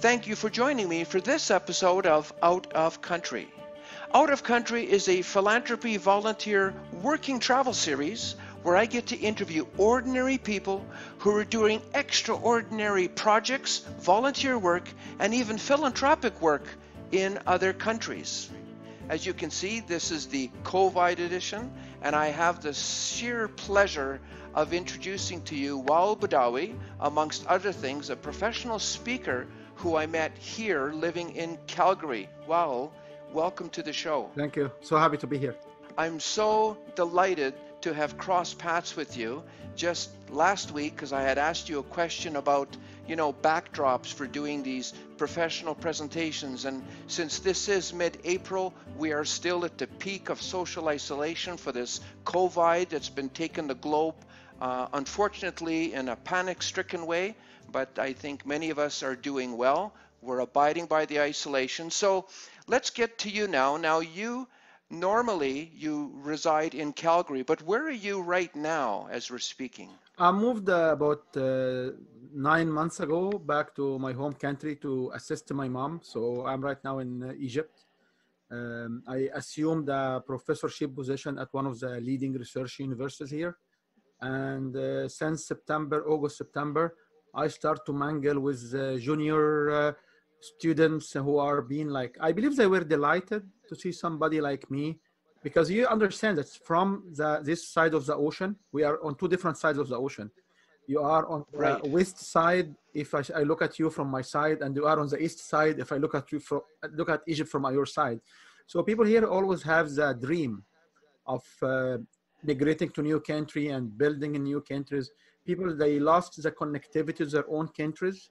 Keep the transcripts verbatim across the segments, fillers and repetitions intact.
Thank you for joining me for this episode of Out of Country. Out of Country is a philanthropy volunteer working travel series where I get to interview ordinary people who are doing extraordinary projects, volunteer work, and even philanthropic work in other countries. As you can see, this is the COVID edition, and I have the sheer pleasure of introducing to you Wael Badawy, amongst other things, a professional speaker who I met here living in Calgary. Wael, welcome to the show. Thank you. So happy to be here. I'm so delighted to have crossed paths with you just last week because I had asked you a question about, you know, backdrops for doing these professional presentations. And since this is mid-April, we are still at the peak of social isolation for this COVID that's been taking the globe, uh, unfortunately, in a panic-stricken way. But I think many of us are doing well. We're abiding by the isolation. So let's get to you now. Now, you normally you reside in Calgary, but where are you right now as we're speaking? I moved uh, about uh, nine months ago back to my home country to assist my mom. So I'm right now in uh, Egypt. Um, I assumed a professorship position at one of the leading research universities here. And uh, since September, August, September, I start to mingle with uh, junior uh, students who are being like, I believe they were delighted to see somebody like me, because you understand that from the, this side of the ocean, we are on two different sides of the ocean. You are on the right. west side if I, I look at you from my side, and you are on the east side if I look at you from, look at Egypt from your side. So people here always have the dream of uh, migrating to new country and building in new countries. People, they lost the connectivity to their own countries,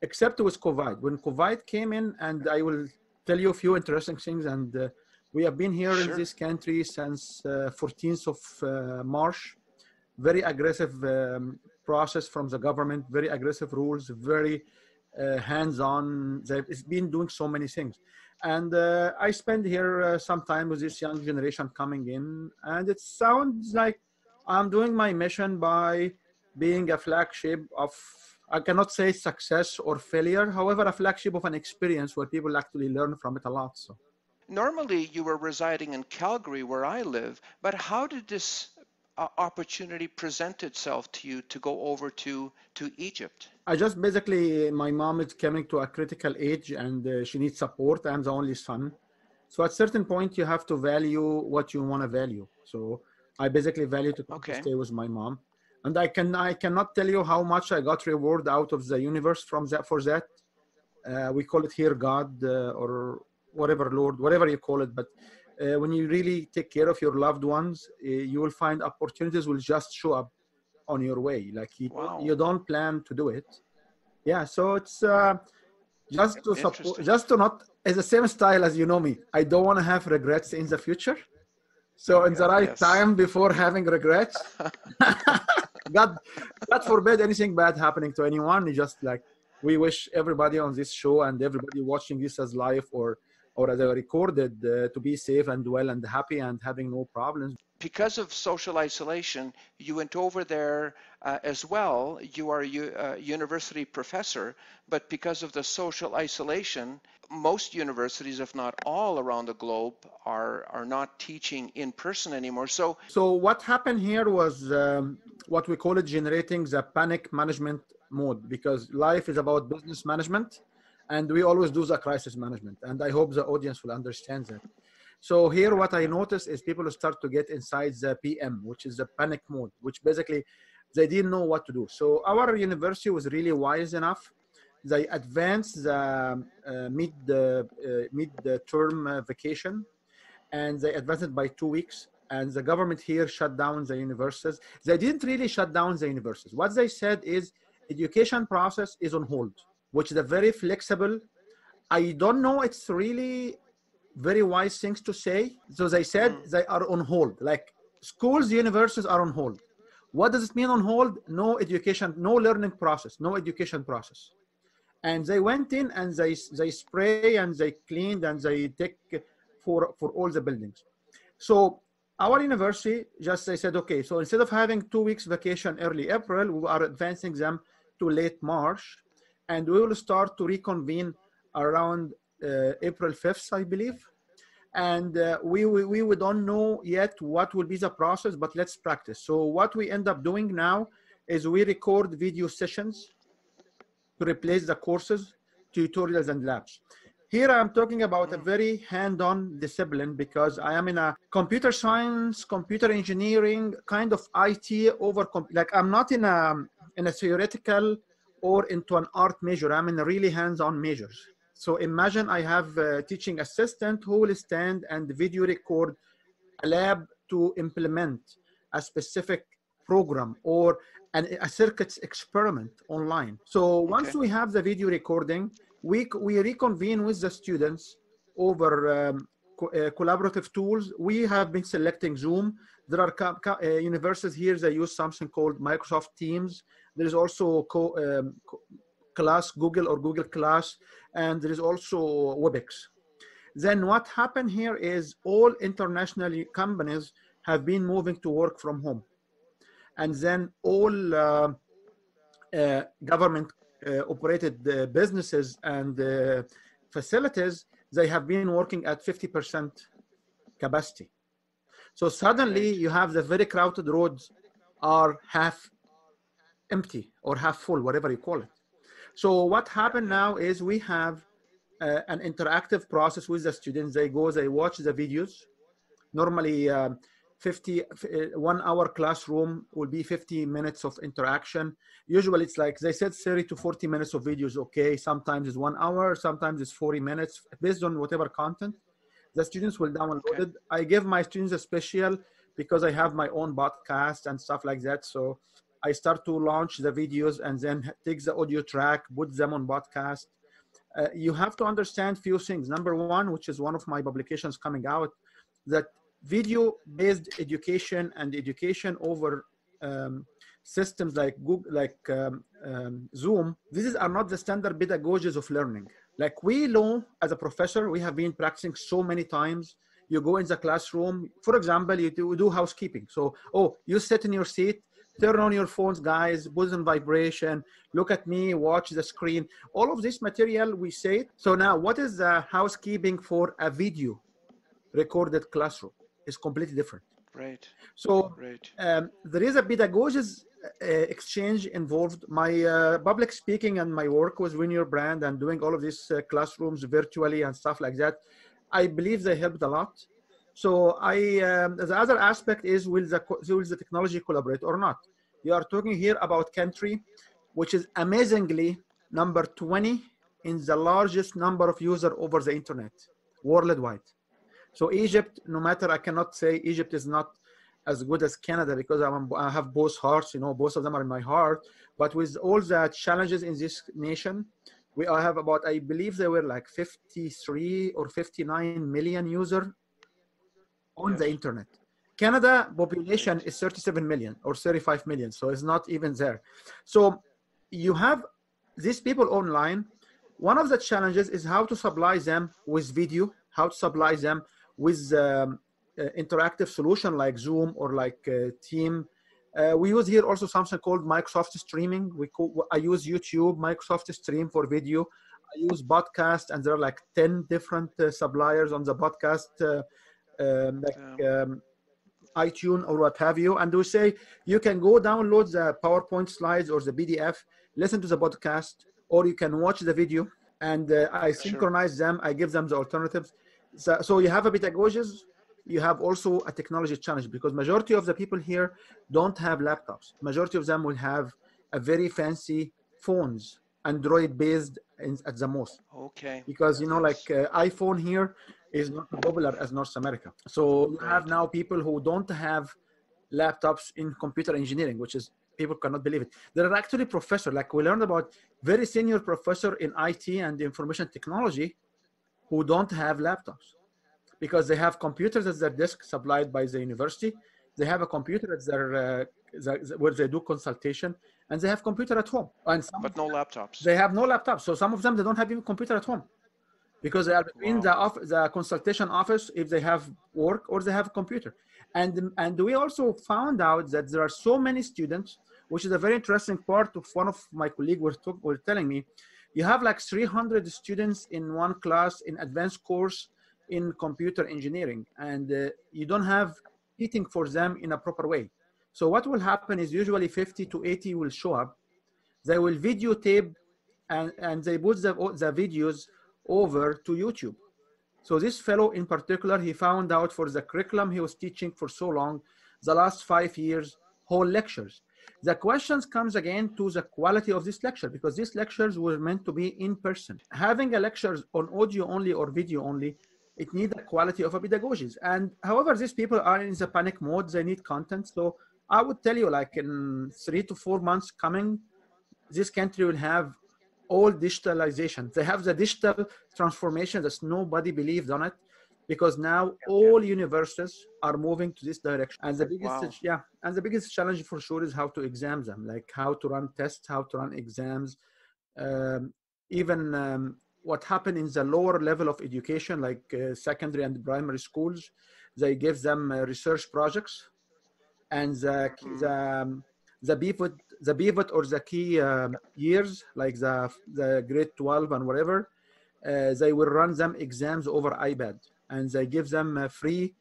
except with COVID. When COVID came in, and I will tell you a few interesting things, and uh, we have been here sure. in this country since uh, fourteenth of March. Very aggressive um, process from the government, very aggressive rules, very uh, hands-on. It's been doing so many things. And uh, I spend here uh, some time with this young generation coming in, and it sounds like I'm doing my mission by being a flagship of, I cannot say success or failure, however, a flagship of an experience where people actually learn from it a lot. So. Normally you were residing in Calgary where I live, but how did this uh, opportunity present itself to you to go over to, to Egypt? I just basically, my mom is coming to a critical age and uh, she needs support. I'm the only son. So at a certain point you have to value what you want to value. So I basically value to, okay. to stay with my mom. And I can I cannot tell you how much I got reward out of the universe from that for that. Uh, we call it here God uh, or whatever, Lord, whatever you call it. But uh, when you really take care of your loved ones, uh, you will find opportunities will just show up on your way. Like you, wow. you don't plan to do it. Yeah. So it's uh, just to support, just to not as the same style as you know me. I don't want to have regrets in the future. So in yeah, the right yes. time before having regrets. God, God forbid anything bad happening to anyone. It's just like we wish everybody on this show and everybody watching this as live or, or as I recorded uh, to be safe and well and happy and having no problems. Because of social isolation, you went over there uh, as well. You are a university professor, but because of the social isolation, most universities, if not all around the globe, are, are not teaching in person anymore. So, so what happened here was um, what we call it generating the panic management mode, because life is about business management and we always do the crisis management. And I hope the audience will understand that. So here, what I noticed is people start to get inside the P M, which is the panic mode, which basically they didn't know what to do. So our university was really wise enough. They advanced the uh, mid, uh, mid term uh, vacation, and they advanced it by two weeks. And the government here shut down the universities. They didn't really shut down the universities. What they said is education process is on hold, which is a very flexible. I don't know. It's really very wise things to say. So they said they are on hold, like schools, universities are on hold. What does it mean on hold? No education, no learning process, no education process. And they went in and they, they spray and they cleaned and they take for, for all the buildings. So our university just, they said, okay, so instead of having two weeks vacation early April, we are advancing them to late March. And we will start to reconvene around uh, April fifth, I believe. And uh, we, we, we don't know yet what will be the process, but let's practice. So what we end up doing now is we record video sessions to replace the courses, tutorials, and labs. Here I'm talking about a very hands-on discipline because I am in a computer science, computer engineering, kind of I T over, like I'm not in a, in a theoretical or into an art major. I'm in a really hands-on majors. So imagine I have a teaching assistant who will stand and video record a lab to implement a specific program or an, a circuits experiment online. So once okay. we have the video recording, we, we reconvene with the students over um, co uh, collaborative tools. We have been selecting Zoom. There are uh, universities here that use something called Microsoft Teams. There is also co um, co Class, Google or Google Class, and there is also WebEx. Then what happened here is all international companies have been moving to work from home. And then all uh, uh, government uh, operated uh, businesses and uh, facilities, they have been working at fifty percent capacity. So suddenly you have the very crowded roads are half empty or half full, whatever you call it. So what happened now is we have uh, an interactive process with the students. They go, they watch the videos. Normally uh, fifty, one hour classroom will be fifty minutes of interaction. Usually it's like, they said thirty to forty minutes of videos, okay. Sometimes it's one hour, sometimes it's forty minutes, based on whatever content. The students will download okay. it. I give my students a special because I have my own podcast and stuff like that. So I start to launch the videos and then take the audio track, put them on podcast. Uh, you have to understand few things. Number one, which is one of my publications coming out, that video-based education and education over um, systems like Google, like um, um, Zoom, these are not the standard pedagogies of learning. Like we know as a professor, we have been practicing so many times. You go in the classroom, for example, you do, do housekeeping. So, oh, you sit in your seat, turn on your phones, guys, put on vibration, look at me, watch the screen. All of this material, we say it. So now what is the housekeeping for a video recorded classroom? It's completely different. Right. So right. Um, there is a pedagogies uh, exchange involved. My uh, public speaking and my work with Renew Your Brand and doing all of these uh, classrooms virtually and stuff like that, I believe they helped a lot. So I, um, the other aspect is will the, will the technology collaborate or not? You are talking here about country, which is amazingly number twenty in the largest number of users over the internet worldwide. So Egypt, no matter, I cannot say Egypt is not as good as Canada because I'm, I have both hearts, you know, both of them are in my heart. But with all the challenges in this nation, we have about, I believe there were like fifty-three or fifty-nine million users on yes. the internet. Canada population is thirty-seven million or thirty-five million. So it's not even there. So you have these people online. One of the challenges is how to supply them with video, how to supply them with um, uh, interactive solution like Zoom or like uh, Team. Uh, we use here also something called Microsoft Streaming. We call, I use YouTube, Microsoft Stream for video. I use podcast and there are like ten different uh, suppliers on the podcast uh, Um, like yeah. um, iTunes or what have you, and we say you can go download the PowerPoint slides or the P D F, listen to the podcast, or you can watch the video, and uh, I synchronize sure. them, I give them the alternatives. So, so you have a pedagogies, you have also a technology challenge, because majority of the people here don't have laptops. Majority of them will have a very fancy phones, Android-based at the most. Okay. Because, you know, like uh, iPhone here, is not popular as North America. So you have now people who don't have laptops in computer engineering, which is, people cannot believe it. There are actually professors, like we learned about very senior professor in I T and information technology who don't have laptops because they have computers at their desk supplied by the university. They have a computer at their, uh, the, where they do consultation and they have computer at home. And some but no laptops. They have no laptops. So some of them, they don't have even computer at home. Because they are between wow. the, the consultation office if they have work or they have a computer. And, and we also found out that there are so many students, which is a very interesting part of one of my colleagues were, were telling me, You have like three hundred students in one class in advanced course in computer engineering, and uh, you don't have teaching for them in a proper way. So what will happen is usually fifty to eighty will show up. They will videotape and, and they put the, the videos over to YouTube. So this fellow in particular, he found out for the curriculum he was teaching for so long, the last five years, whole lectures. The questions comes again to the quality of this lecture, because these lectures were meant to be in person. Having a lecture on audio only or video only, it needs the quality of a pedagogy. And however, these people are in the panic mode, they need content. So I would tell you, like in three to four months coming, this country will have all digitalization. They have the digital transformation that nobody believed on it, because now all yeah. universities are moving to this direction. And the biggest, wow. yeah, and the biggest challenge for sure is how to exam them, like how to run tests, how to run exams, um, even um, what happened in the lower level of education, like uh, secondary and primary schools, they give them uh, research projects, and the mm. the, um, the pivot, the pivot or the key um, years, like the the grade twelve and whatever, uh, they will run them exams over iPad. And they give them uh, free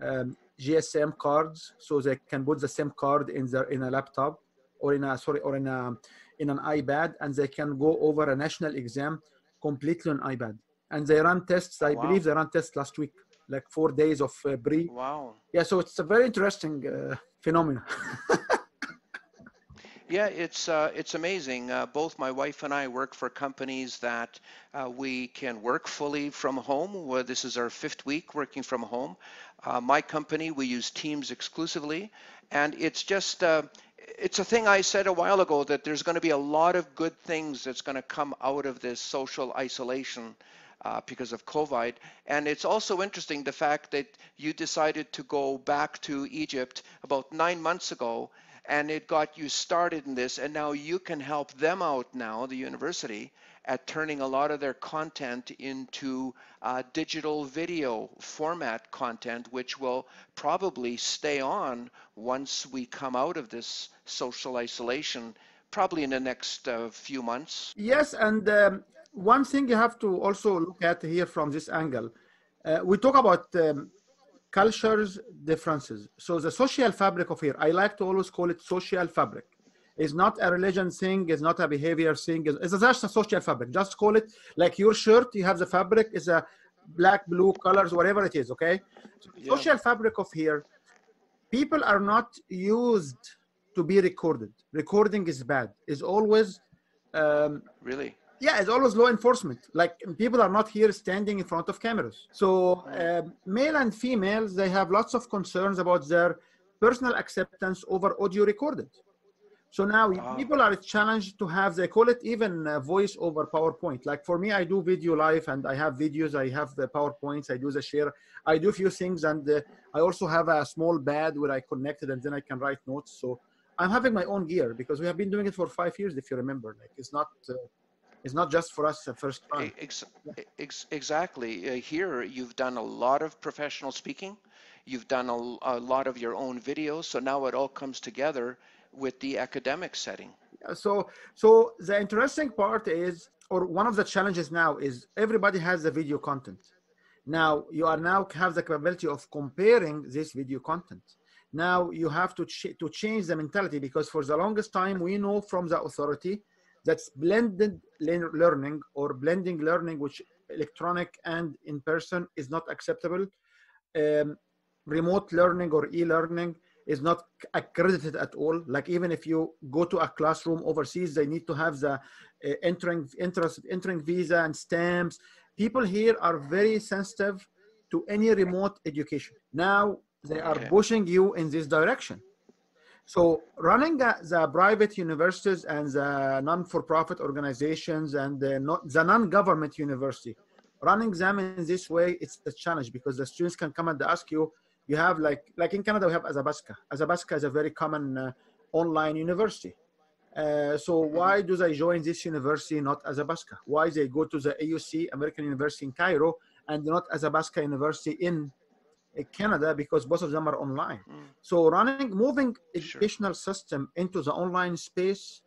um, G S M cards, so they can put the SIM card in their in a laptop or in a sorry or in a in an iPad, and they can go over a national exam completely on iPad. And they run tests. I wow. believe they run tests last week, like four days of uh, pre. Wow. Yeah, so it's a very interesting uh, phenomenon. Yeah, it's uh, it's amazing. Uh, both my wife and I work for companies that uh, we can work fully from home. Well, this is our fifth week working from home. Uh, my company, we use Teams exclusively, and it's just uh, it's a thing I said a while ago that there's going to be a lot of good things that's going to come out of this social isolation uh, because of COVID. And it's also interesting the fact that you decided to go back to Egypt about nine months ago. And it got you started in this, and now you can help them out now, the university, at turning a lot of their content into uh, digital video format content, which will probably stay on once we come out of this social isolation, probably in the next uh, few months. Yes, and um, one thing you have to also look at here from this angle, uh, we talk about um, cultures differences. So the social fabric of here, I like to always call it social fabric. It's not a religion thing, it's not a behavior thing, it's just a social fabric. Just call it like your shirt, you have the fabric, it's a black, blue colors, whatever it is, okay? So the yeah. social fabric of here, people are not used to be recorded. Recording is bad. It's always... Um, really? Yeah, it's always law enforcement. Like people are not here standing in front of cameras. So uh, male and females, they have lots of concerns about their personal acceptance over audio recorded. So now wow. people are challenged to have, they call it even uh, voice over PowerPoint. Like for me, I do video live and I have videos, I have the PowerPoints, I do the share, I do a few things. And uh, I also have a small pad where I connect it and then I can write notes. So I'm having my own gear because we have been doing it for five years, if you remember, like it's not, uh, it's not just for us the first time. Ex ex exactly. Uh, here, you've done a lot of professional speaking. You've done a, a lot of your own videos. So now it all comes together with the academic setting. So, so the interesting part is, or one of the challenges now is everybody has the video content. Now you are now have the capability of comparing this video content. Now you have to, ch to change the mentality, because for the longest time, we know from the authority that's blended learning or blending learning, which electronic and in-person is not acceptable. Um, remote learning or e-learning is not accredited at all. Like even if you go to a classroom overseas, they need to have the uh, entering, interest, entering visa and stamps. People here are very sensitive to any remote education. Now they are okay. pushing you in this direction. So running the, the private universities and the non-for-profit organizations and the, no, the non-government university, running them in this way, it's a challenge because the students can come and ask you, you have like, like in Canada, we have Athabasca. Athabasca is a very common uh, online university. Uh, so why do they join this university, not Athabasca? Why they go to the A U C, American University in Cairo, and not Athabasca University in Canada, because both of them are online. Mm. So running, moving educational sure. system into the online space,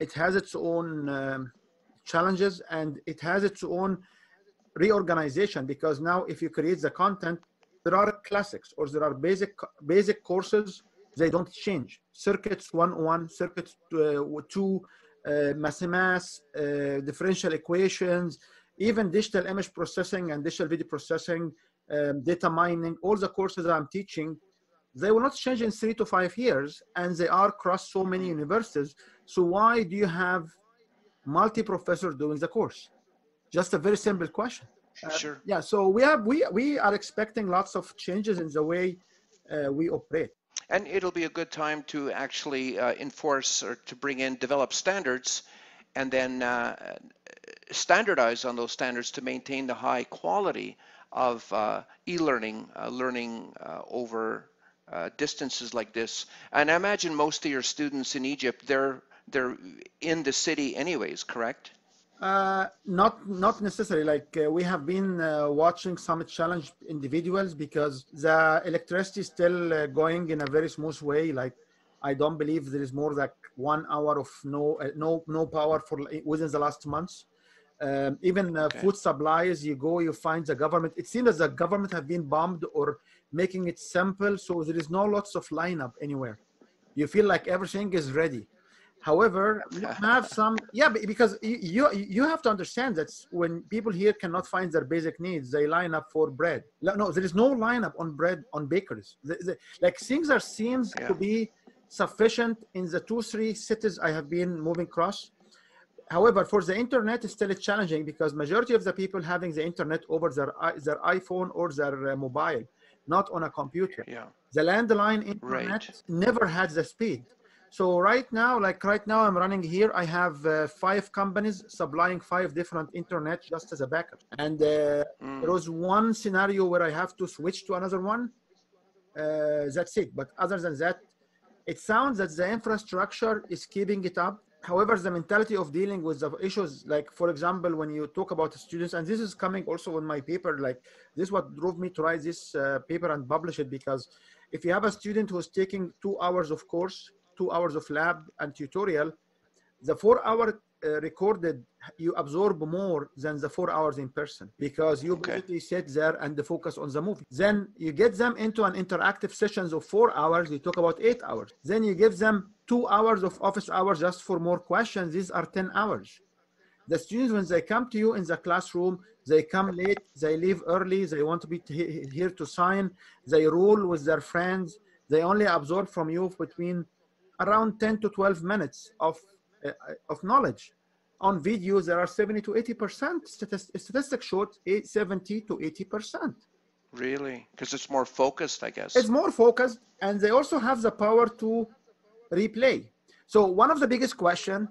it has its own um, challenges, and it has its own reorganization, because now if you create the content, there are classics or there are basic basic courses. They don't change. Circuits one oh one, circuits two, uh, mathematics, uh, differential equations, even digital image processing and digital video processing, um, data mining, all the courses I'm teaching, they will not change in three to five years, and they are across so many universities. So why do you have multi-professors doing the course? Just a very simple question. Uh, sure. Yeah, so we, have, we, we are expecting lots of changes in the way uh, we operate. And it'll be a good time to actually uh, enforce or to bring in, develop standards, and then uh, standardize on those standards to maintain the high quality of uh, e-learning, uh, learning uh, over uh, distances like this. And I imagine most of your students in Egypt, they're they're in the city anyways, correct? Uh, not not necessarily. Like uh, we have been uh, watching some challenged individuals because the electricity is still uh, going in a very smooth way. Like I don't believe there is more than one hour of no uh, no no power for within the last months. Um, even uh, okay. Food supplies, you go, you find the government. It seems as the government have been bombed or making it simple, so there is no lots of lineup anywhere. You feel like everything is ready. However, you have some, yeah, because you you have to understand that when people here cannot find their basic needs, they line up for bread. No, there is no lineup on bread on bakeries. The, the, like things are seems yeah. to be sufficient in the two, three cities I have been moving across. However, for the internet, it's still challenging because majority of the people having the internet over their their iPhone or their mobile, not on a computer. Yeah. The landline internet right. never had the speed. So right now, like right now I'm running here, I have uh, five companies supplying five different internet just as a backup. And uh, mm. there was one scenario where I have to switch to another one. Uh, that's it. But other than that, it sounds that the infrastructure is keeping it up. However, the mentality of dealing with the issues, like for example, when you talk about the students, and this is coming also in my paper, like this is what drove me to write this uh, paper and publish it, because if you have a student who's taking two hours of course, two hours of lab and tutorial, the four hour uh, recorded, you absorb more than the four hours in person, because you okay. basically sit there and focus on the movie. Then you get them into an interactive sessions of four hours, you talk about eight hours. Then you give them two hours of office hours just for more questions, these are ten hours. The students, when they come to you in the classroom, they come late, they leave early, they want to be t- here to sign, they roll with their friends, they only absorb from you between around ten to twelve minutes of uh, of knowledge. On videos, there are seventy to eighty percent. Statistics showed seventy to eighty percent. Really? Because it's more focused, I guess. It's more focused, and they also have the power to replay. So one of the biggest question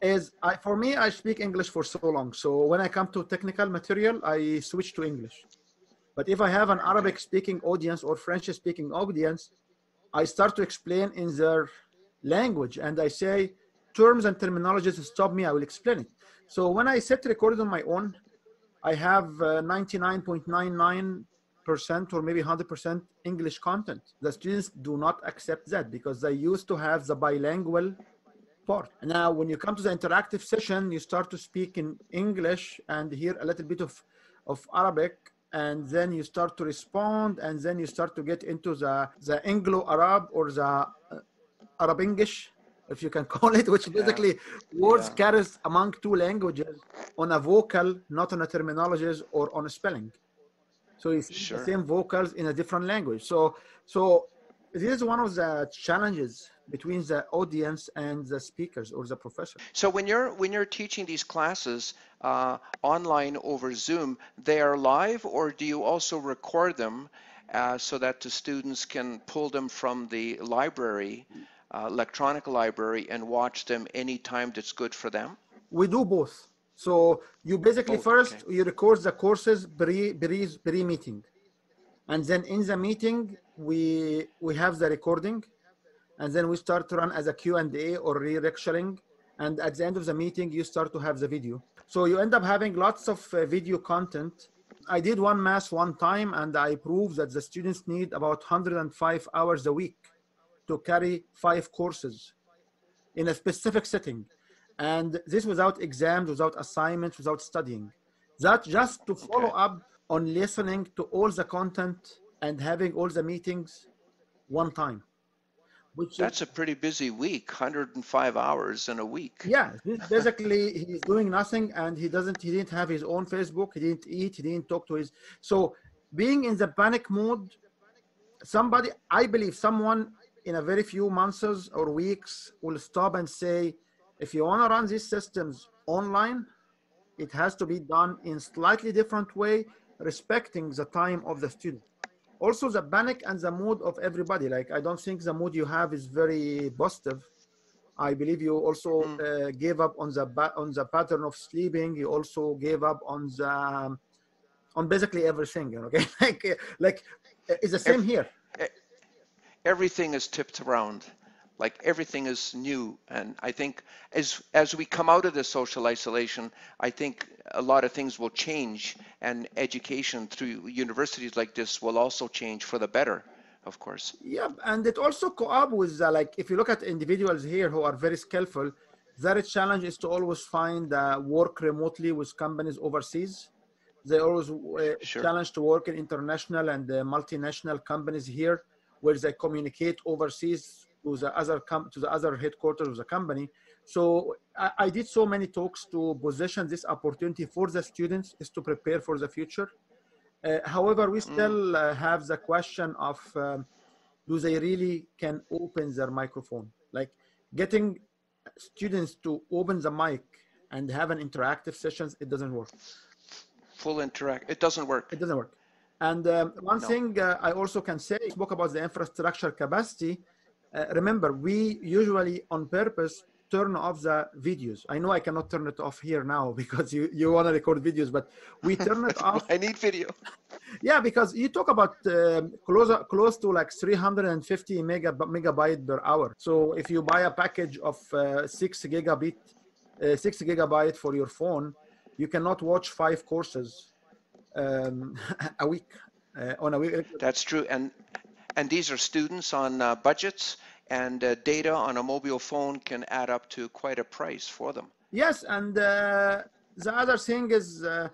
is, I, for me, I speak English for so long. So when I come to technical material, I switch to English. But if I have an Arabic-speaking audience or French-speaking audience, I start to explain in their language, and I say terms and terminologies, stop me, I will explain it. So when I set recorded on my own, I have ninety-nine point nine nine percent or maybe one hundred percent English content. The students do not accept that because they used to have the bilingual part. Now, when you come to the interactive session, you start to speak in English and hear a little bit of, of Arabic, and then you start to respond, and then you start to get into the, the Anglo-Arab or the Arabic-English, if you can call it, which basically yeah. words yeah. carries among two languages on a vocal, not on a terminologies or on a spelling. So it's sure. the same vocals in a different language. So, so this is one of the challenges between the audience and the speakers or the professor. So when you're when you're teaching these classes uh, online over Zoom, they are live, or do you also record them uh, so that the students can pull them from the library? Uh, electronic library and watch them anytime that's good for them? We do both. So you basically both, first okay. you record the courses pre, pre, pre meeting, and then in the meeting we we have the recording, and then we start to run as a Q and A or re-lecturing, and at the end of the meeting you start to have the video. So you end up having lots of uh, video content. I did one mass one time, and I proved that the students need about one hundred five hours a week to carry five courses in a specific setting. And this without exams, without assignments, without studying. That just to follow okay. up on listening to all the content and having all the meetings one time. Which That's is, a pretty busy week, one hundred five hours in a week. Yeah, basically he's doing nothing, and he doesn't, he didn't have his own Facebook, he didn't eat, he didn't talk to his, so being in the panic mode, somebody, I believe someone in a very few months or weeks will stop and say, if you want to run these systems online, it has to be done in slightly different way, respecting the time of the student. Also the panic and the mood of everybody. Like, I don't think the mood you have is very positive. I believe you also mm. uh, gave up on the ba on the pattern of sleeping. You also gave up on the, um, on basically everything. Okay, like, like it's the same Every, here. Everything is tipped around. Like everything is new. And I think as, as we come out of this social isolation, I think a lot of things will change, and education through universities like this will also change for the better, of course. Yeah, and it also co-op with uh, like, if you look at individuals here who are very skillful, their challenge is to always find uh, work remotely with companies overseas. They always uh, sure. challenge to work in international and uh, multinational companies here, where they communicate overseas to the other com to the other headquarters of the company. So I, I did so many talks to position this opportunity for the students, is to prepare for the future. Uh, however, we still uh, have the question of um, do they really can open their microphone? Like getting students to open the mic and have an interactive sessions, it doesn't work. Full interact, it doesn't work. It doesn't work. And um, one no. thing uh, I also can say, I spoke about the infrastructure capacity. Uh, remember, we usually on purpose turn off the videos. I know I cannot turn it off here now because you, you want to record videos, but we turn it off. I need video. Yeah, because you talk about uh, close, close to like three hundred fifty mega, megabyte per hour. So if you buy a package of uh, six, gigabit, uh, six gigabyte for your phone, you cannot watch five courses um, a week uh, on a week. That's true. And And these are students on uh, budgets, and uh, data on a mobile phone can add up to quite a price for them. Yes, and uh, the other thing is uh,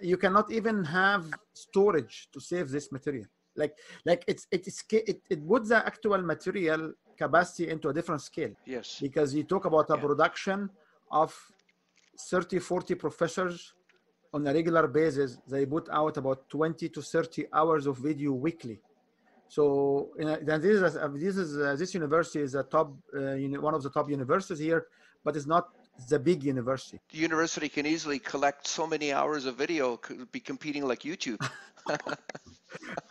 you cannot even have storage to save this material. Like, like it's, it's, it, it puts the actual material capacity into a different scale. Yes. Because you talk about a yeah. production of thirty, forty professors on a regular basis. They put out about twenty to thirty hours of video weekly. So uh, then this is, uh, this, is uh, this university is a top, uh, you know, one of the top universities here, but it's not the big university. The university can easily collect so many hours of video, could be competing like YouTube.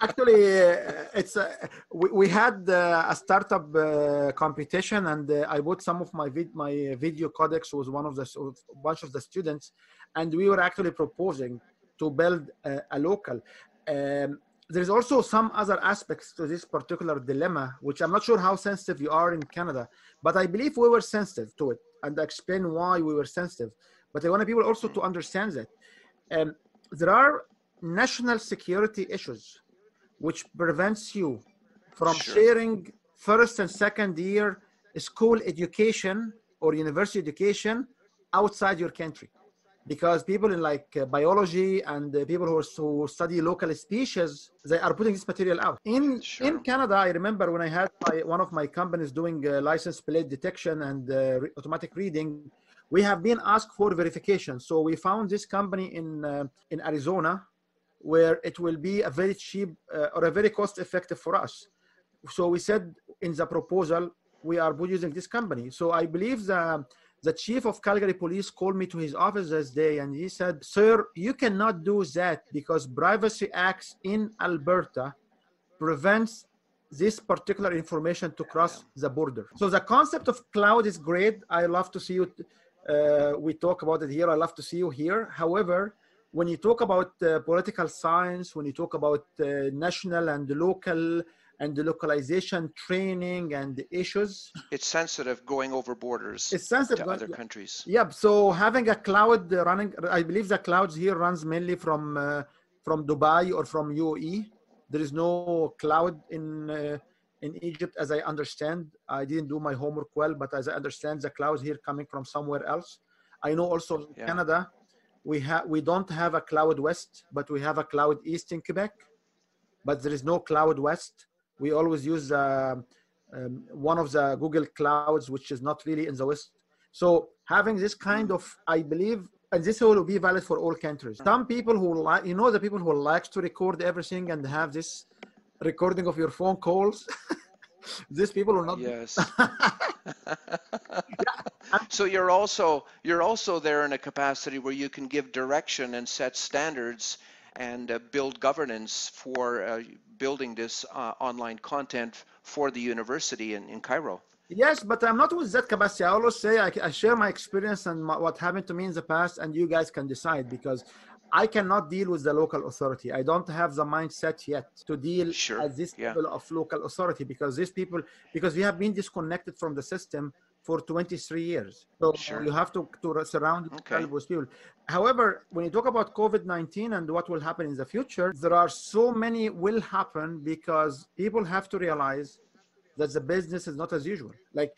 Actually, uh, it's uh, we, we had uh, a startup uh, competition, and uh, I bought some of my vid my video codecs was one of the a bunch of the students, and we were actually proposing to build uh, a local. Um, There's also some other aspects to this particular dilemma, which I'm not sure how sensitive you are in Canada, but I believe we were sensitive to it, and I explain why we were sensitive. But I want people also to understand that um, there are national security issues which prevents you from sure. sharing first and second year school education or university education outside your country. Because people in like uh, biology and uh, people who, are, who study local species, they are putting this material out. In, sure. in Canada, I remember when I had my, one of my companies doing uh, license plate detection and uh, re automatic reading, we have been asked for verification. So we found this company in, uh, in Arizona, where it will be a very cheap uh, or a very cost effective for us. So we said in the proposal, we are using this company. So I believe the The chief of Calgary Police called me to his office this day, and he said, "Sir, you cannot do that because Privacy Act in Alberta prevents this particular information to cross the border." So the concept of cloud is great. I love to see you. Uh, we talk about it here. I love to see you here. However, when you talk about uh, political science, when you talk about uh, national and local and the localization training and the issues, it's sensitive going over borders. It's sensitive to other yeah. countries. Yep. Yeah. So having a cloud running, I believe the clouds here runs mainly from uh, from Dubai or from U A E. There is no cloud in uh, in Egypt, as I understand, I didn't do my homework well, but as I understand, the clouds here coming from somewhere else. I know also yeah. Canada, we have we don't have a cloud west, but we have a cloud east in Quebec, but there is no cloud west. We always use uh, um, one of the Google clouds, which is not really in the west. So having this kind of, I believe, and this will be valid for all countries. Some people who like, you know, the people who likes to record everything and have this recording of your phone calls. These people are not. Yes. So you're also you're also there in a capacity where you can give direction and set standards and uh, build governance for uh, building this uh, online content for the university in, in Cairo. Yes, but I'm not with that capacity. I always say I, I share my experience and my, what happened to me in the past, and you guys can decide, because I cannot deal with the local authority. I don't have the mindset yet to deal sure. at this yeah. level of local authority, because these people, because we have been disconnected from the system for twenty-three years. So sure. you have to, to surround okay. with people. However, when you talk about COVID nineteen and what will happen in the future, there are so many will happen, because people have to realize that the business is not as usual. Like,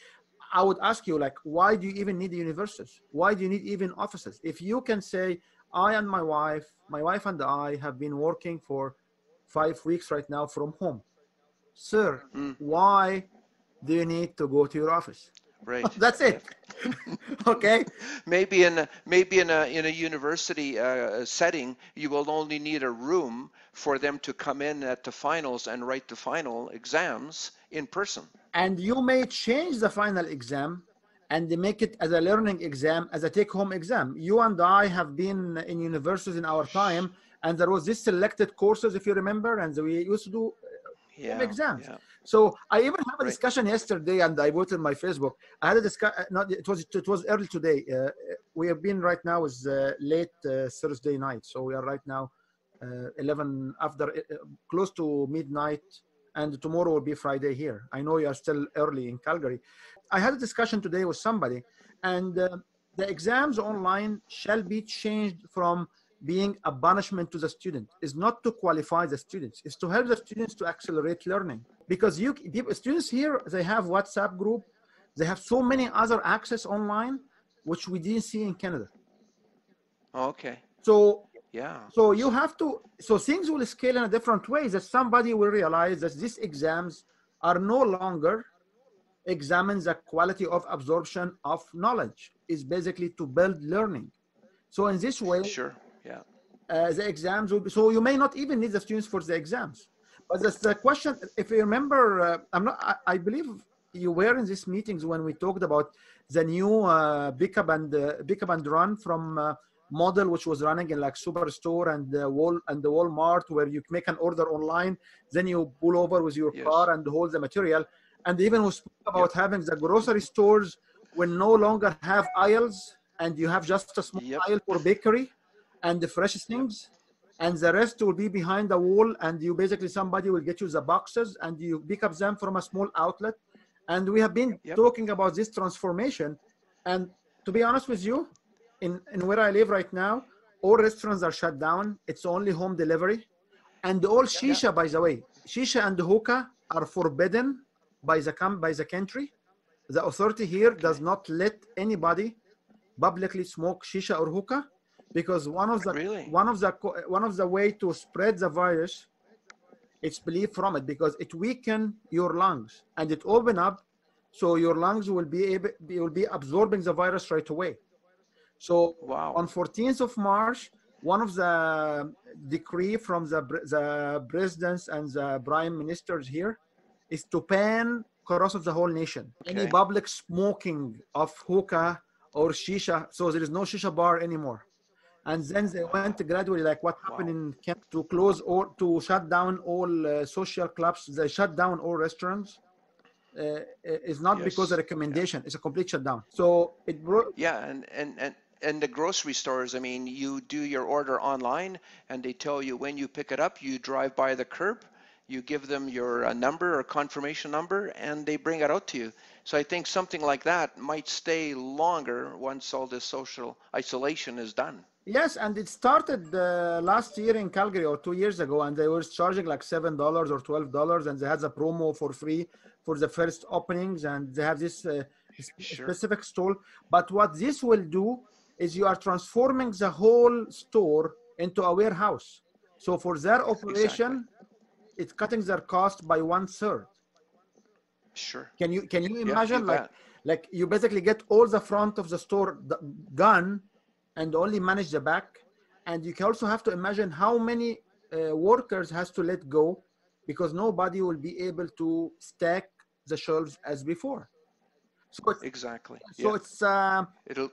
I would ask you, like, why do you even need the universities? Why do you need even offices? If you can say, I and my wife, my wife and I have been working for five weeks right now from home. Sir, mm. why do you need to go to your office? Right. That's it. Okay. Maybe in a, maybe in a in a university uh, setting, you will only need a room for them to come in at the finals and write the final exams in person. And you may change the final exam and they make it as a learning exam, as a take-home exam. You and I have been in universities in our time, and there was this selected courses, if you remember, and we used to do yeah, exams. Yeah. So I even have a discussion right. yesterday, and I wrote in my Facebook. I had a discussion. Not it was it was early today. Uh, we have been right now is uh, late uh, Thursday night, so we are right now uh, eleven after uh, close to midnight, and tomorrow will be Friday here. I know you are still early in Calgary. I had a discussion today with somebody, and uh, the exams online shall be changed from being a punishment to the student. Is not to qualify the students, it's to help the students to accelerate learning. Because you people, students here, they have WhatsApp group, they have so many other access online, which we didn't see in Canada. Okay. So yeah. So you have to, so things will scale in a different way, that somebody will realize that these exams are no longer examine the quality of absorption of knowledge. Is basically to build learning. So in this way, sure. Yeah. Uh, the exams will be, so you may not even need the students for the exams. But that's the question. If you remember, uh, I'm not. I, I believe you were in these meetings when we talked about the new uh, pick up and uh, pick up and run from uh, model, which was running in like Superstore and the uh, Wal and the Walmart, where you make an order online, then you pull over with your yes. car and hold the material. And even we spoke about yep. having the grocery stores will no longer have aisles, and you have just a small yep. aisle for bakery and the fresh things, and the rest will be behind the wall, and you basically, somebody will get you the boxes and you pick up them from a small outlet. And we have been yep. talking about this transformation. And to be honest with you, in, in where I live right now, all restaurants are shut down. It's only home delivery. And all shisha, yep. by the way, shisha and hookah are forbidden by the, by the country. The authority here okay. does not let anybody publicly smoke shisha or hookah. Because one of the really? one of the one of the way to spread the virus, it's believed from it, because it weaken your lungs and it open up, so your lungs will be able will be absorbing the virus right away. So wow. on fourteenth of March, one of the decree from the the presidents and the prime ministers here is to ban across of the whole nation okay. any public smoking of hookah or shisha. So there is no shisha bar anymore. And then they went gradually, like what happened wow. in Canada, to close or to shut down all uh, social clubs. They shut down all restaurants. Uh, it's not yes. because of recommendation. Yeah. It's a complete shutdown. So it brought. Yeah, and, and, and, and the grocery stores, I mean, you do your order online and they tell you when you pick it up, you drive by the curb, you give them your uh, number or confirmation number, and they bring it out to you. So I think something like that might stay longer once all this social isolation is done. Yes, and it started uh, last year in Calgary or two years ago, and they were charging like seven dollars or twelve dollars, and they had a promo for free for the first openings, and they have this uh, sp sure. specific stall. But what this will do is you are transforming the whole store into a warehouse. So for their operation, exactly. it's cutting their cost by one third. Sure. Can you, can you imagine yeah, like, like you basically get all the front of the store done and only manage the back. And you can also have to imagine how many uh, workers has to let go, because nobody will be able to stack the shelves as before. So it's, exactly. So yeah. it's uh, it'll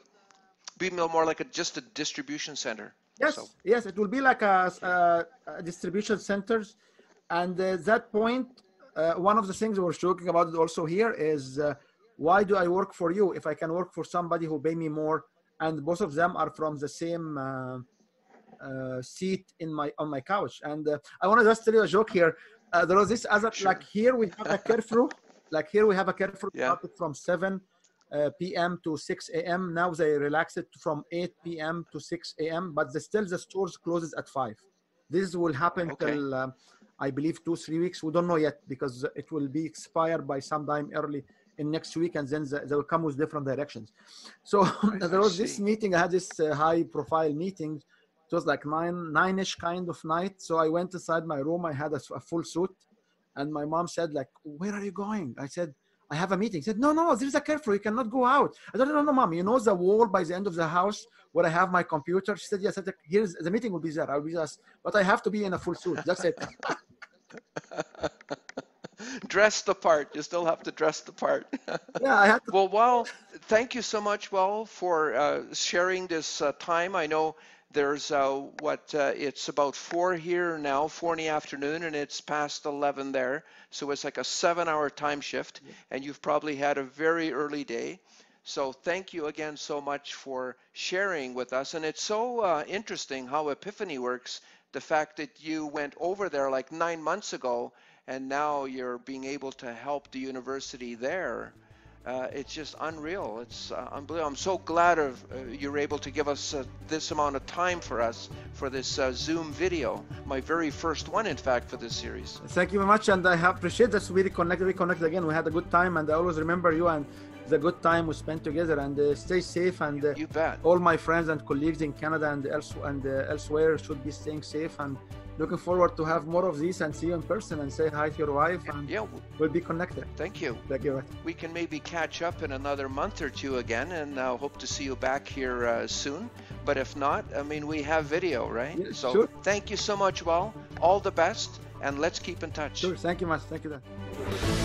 be more like a, just a distribution center. Yes, so. yes, it will be like a, a distribution centers. And at that point, uh, one of the things we're talking about it also here is uh, why do I work for you if I can work for somebody who pay me more? And both of them are from the same uh, uh, seat in my on my couch. And uh, I want to just tell you a joke here. Uh, there was this other sure. like here we have a Carrefour, like here we have a Carrefour yeah. from seven uh, p m to six a m Now they relax it from eight p m to six a m But the, still the stores closes at five. This will happen okay. till uh, I believe two three weeks. We don't know yet because it will be expired by sometime early in next week, and then the, they will come with different directions. So right, there was this meeting. I had this uh, high profile meeting. It was like nine, nine-ish kind of night. So I went inside my room. I had a, a full suit. And my mom said, like, where are you going? I said, I have a meeting. She said, no, no, there's a Carrefour. You cannot go out. I said, no, no, mom. You know the wall by the end of the house where I have my computer? She said, yes, I said, here's, the meeting will be there. I'll be just, but I have to be in a full suit. That's it. Dress the part. You still have to dress the part. Yeah, I have to. Well, Wael, thank you so much, Wael, for uh, sharing this uh, time. I know there's uh, what uh, it's about four here now, four in the afternoon, and it's past eleven there. So it's like a seven-hour time shift, yeah. and you've probably had a very early day. So thank you again so much for sharing with us. And it's so uh, interesting how Epiphany works. The fact that you went over there like nine months ago, and now you're being able to help the university there. Uh, it's just unreal. It's uh, unbelievable. I'm so glad of, uh, you're able to give us uh, this amount of time for us for this uh, Zoom video. My very first one, in fact, for this series. Thank you very much. And I appreciate that we reconnected, reconnected again. We had a good time, and I always remember you and the good time we spent together. And uh, stay safe. And uh, you bet. All my friends and colleagues in Canada and, else, and uh, elsewhere should be staying safe. And looking forward to have more of these and see you in person and say hi to your wife, and yeah, we'll be connected. Thank you. Thank you. We can maybe catch up in another month or two again, and I uh, hope to see you back here uh, soon. But if not, I mean, we have video, right? Yeah, so sure. Thank you so much, Wael. All the best, and let's keep in touch. Sure. Thank you much. Thank you. Dan.